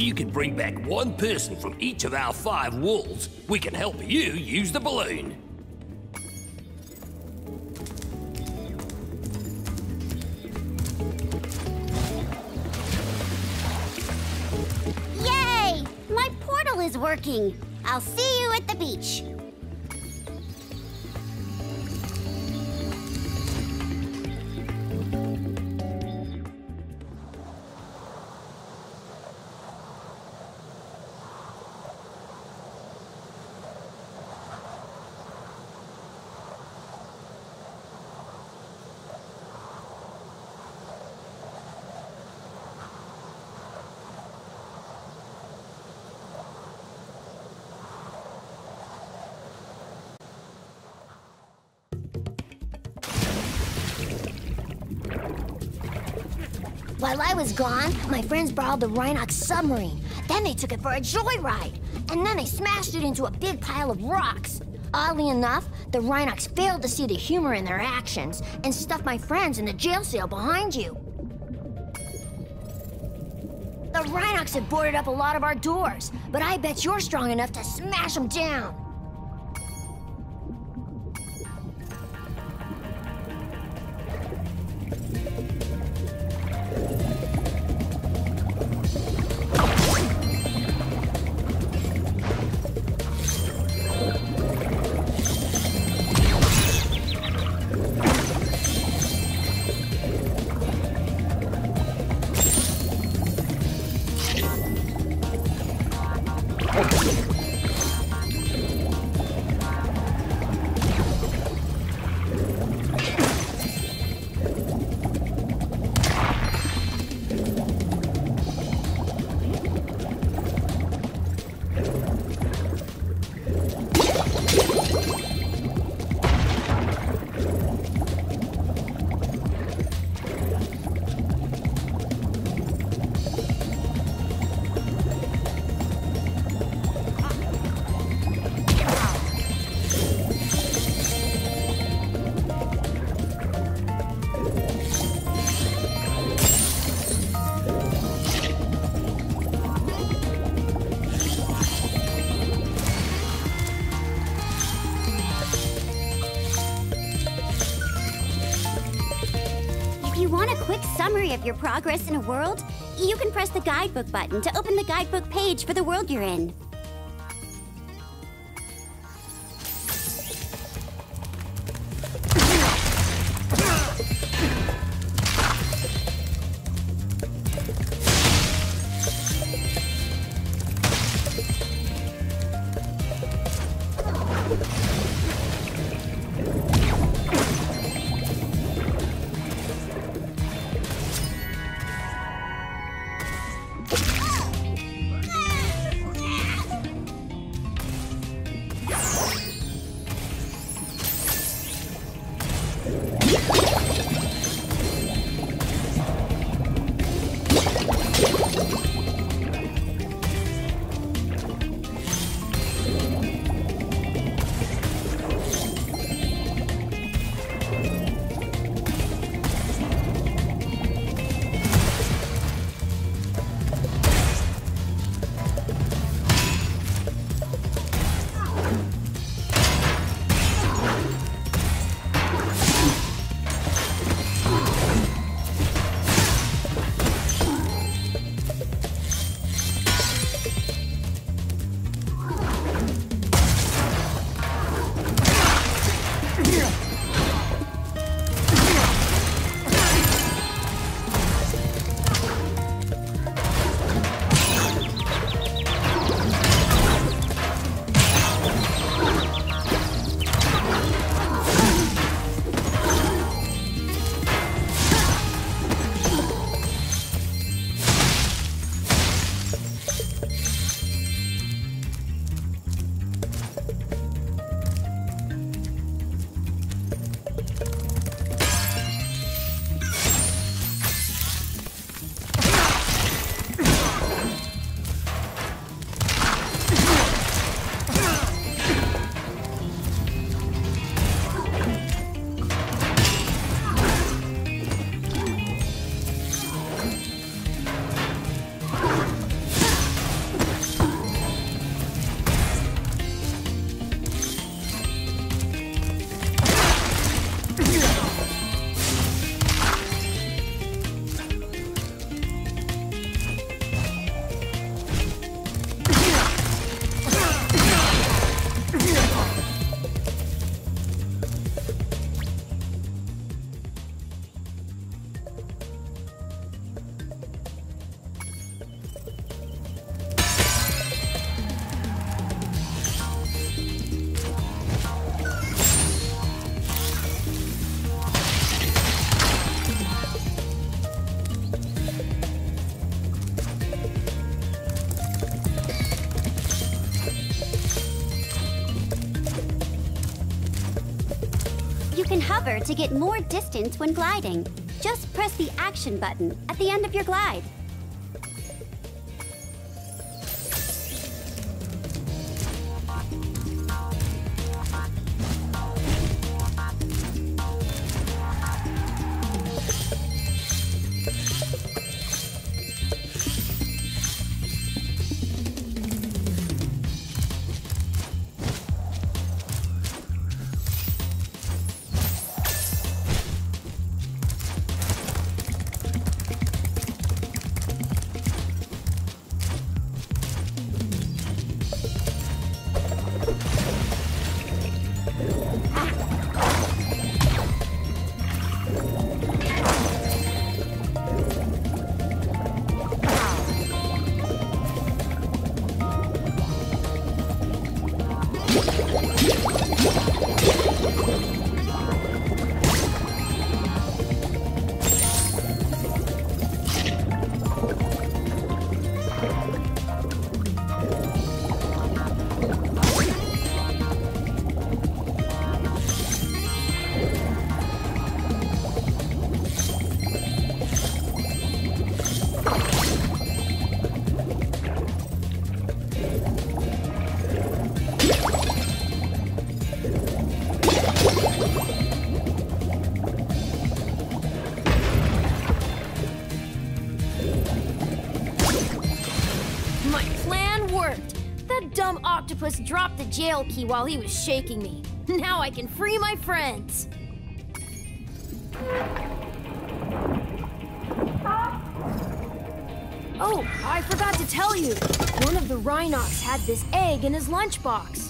If you can bring back one person from each of our 5 wolves, we can help you use the balloon. Yay! My portal is working. I'll see you at the beach. While I was gone, my friends borrowed the Rhinox submarine. Then they took it for a joyride. And then they smashed it into a big pile of rocks. Oddly enough, the Rhinox failed to see the humor in their actions and stuffed my friends in the jail cell behind you. The Rhinox had boarded up a lot of our doors, but I bet you're strong enough to smash them down. Of your progress in a world, you can press the guidebook button to open the guidebook page for the world you're in. You can hover to get more distance when gliding. Just press the action button at the end of your glide. Octopus dropped the jail key while he was shaking me. Now I can free my friends. Oh, I forgot to tell you. One of the Rhinox had this egg in his lunchbox.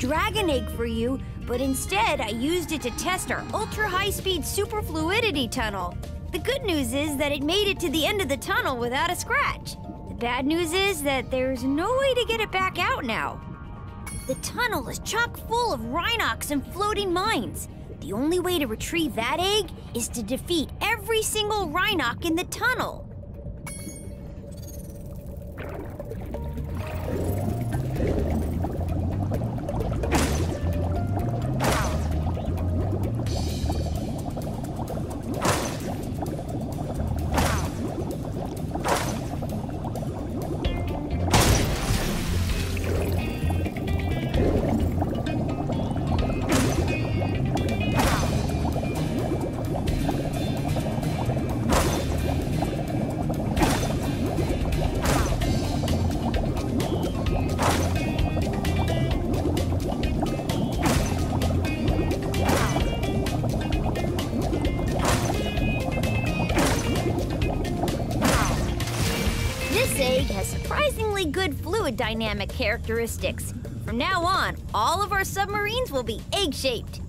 Dragon egg for you, but instead I used it to test our ultra-high-speed superfluidity tunnel. The good news is that it made it to the end of the tunnel without a scratch. The bad news is that there's no way to get it back out now. The tunnel is chock full of Rhinox and floating mines. The only way to retrieve that egg is to defeat every single Rhinox in the tunnel. Dynamic characteristics. From now on, all of our submarines will be egg-shaped.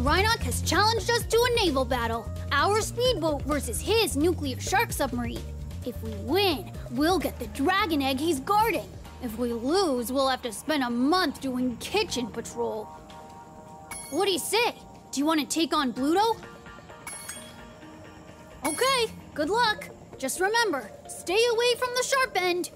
Rhinox has challenged us to a naval battle. Our speedboat versus his nuclear shark submarine. If we win, we'll get the dragon egg he's guarding. If we lose, we'll have to spend a month doing kitchen patrol. What do you say? Do you want to take on Bluto? Okay, good luck. Just remember, stay away from the sharp end.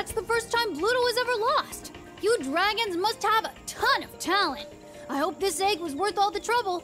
That's the first time Bluto has ever lost. You dragons must have a ton of talent. I hope this egg was worth all the trouble.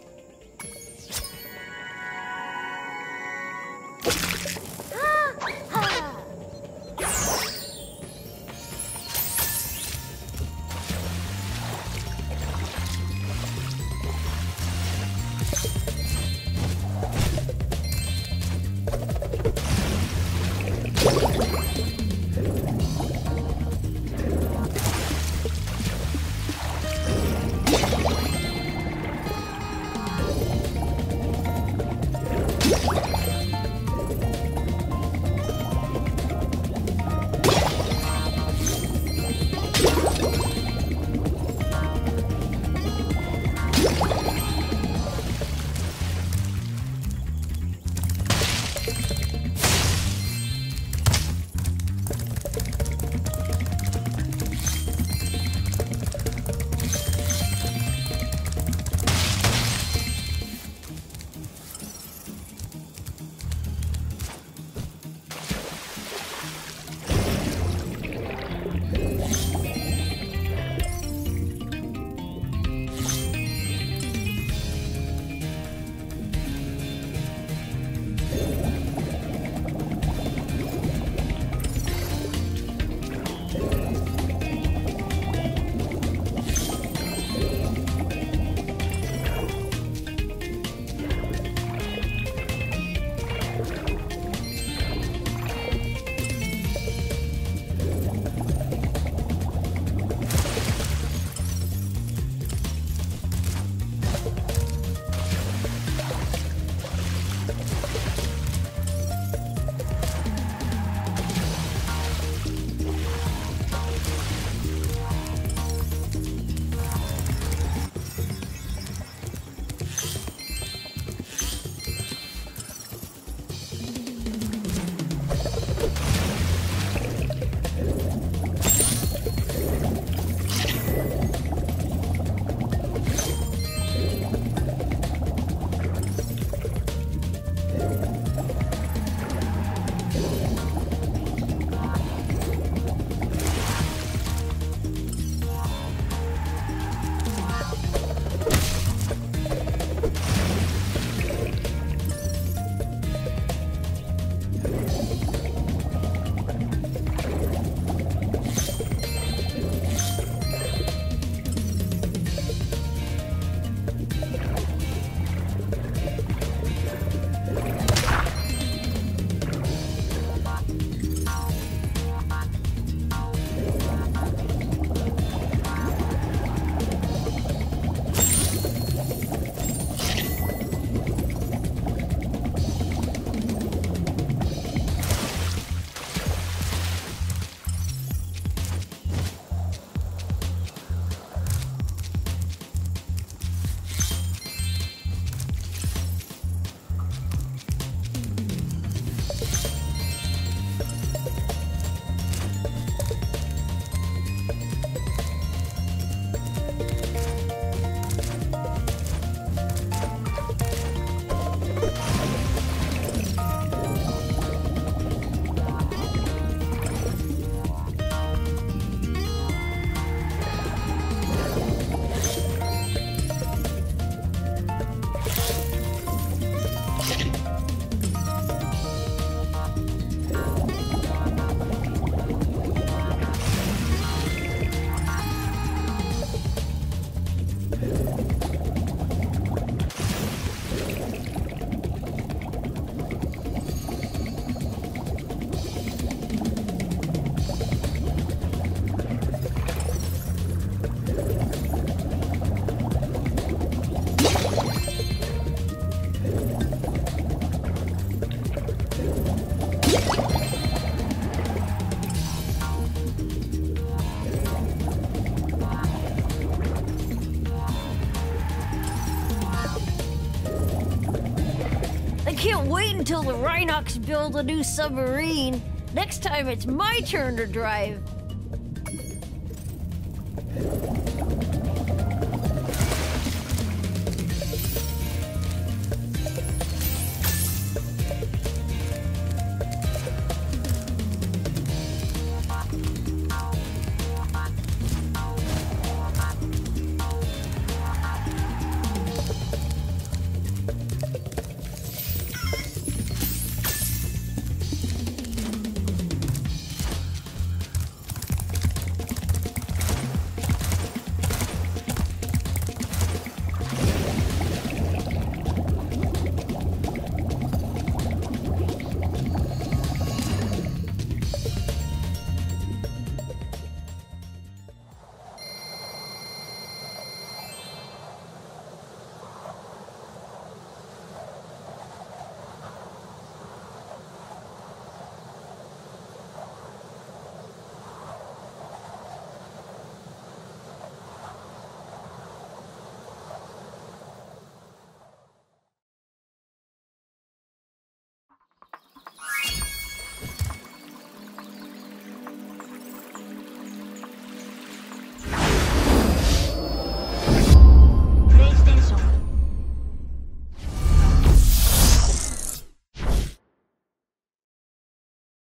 Can't wait until the Rhinox build a new submarine. Next time it's my turn to drive.